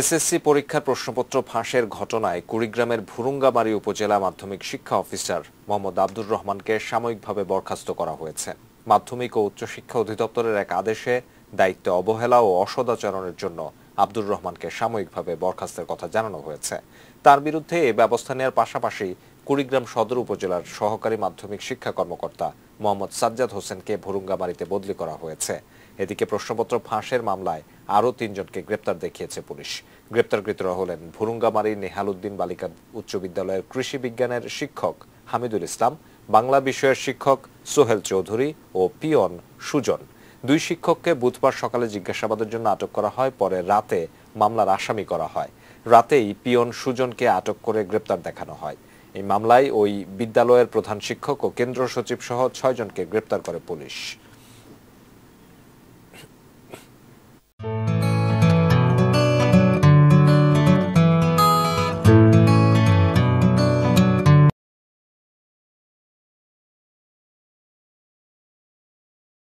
SSC পরীক্ষার প্রশ্নপত্র ফাঁসের ঘটনায় কুড়িগ্রামের ভুরুঙ্গামারী উপজেলা মাধ্যমিক শিক্ষা অফিসার মোহাম্মদ আব্দুর রহমানকে সাময়িকভাবে বরখাস্ত করা হয়েছে। মাধ্যমিক ও উচ্চশিক্ষা অধিদপ্তরের এক আদেশে দায়িত্বে অবহেলা ও অসদাচরণের জন্য আব্দুর রহমানকে সাময়িকভাবে বরখাস্তের কথা জানানো হয়েছে। তার বিরুদ্ধে এ ব্যবস্থা নেওয়ার পাশাপাশি কুড়িগ্রাম সদর উপজেলার সহকারী মাধ্যমিক শিক্ষা কর্মকর্তা মোহাম্মদ সাজ্জাদ হোসেনকে ভুরুঙ্গামারীতে বদলি করা হয়েছে। এদিকে প্রশ্নপত্র ফাঁসের মামলায় আরও 3 জনকে গ্রেপ্তার দেখিয়েছে পুলিশ। গ্রেপ্তারকৃতরা হলেন ভুরুঙ্গামারীর নেহালুদ্দিন বালিকা উচ্চ বিদ্যালয়ের কৃষি বিজ্ঞানের শিক্ষক হামিদুর ইসলাম, বাংলা বিষয়ের শিক্ষক সোহেল চৌধুরী ও পিয়ন সুজন। 2 শিক্ষককে বুধবার সকালে জিজ্ঞাসাবাদের জন্য আটক করা হয়, পরে রাতে মামলার আসামি করা হয়। রাতেই পিয়ন সুজনকে আটক করে গ্রেপ্তার দেখানো হয়। এই মামলায় ওই বিদ্যালয়ের প্রধান শিক্ষক ও কেন্দ্র সচিব সহ 6 জনকে গ্রেপ্তার করে পুলিশ।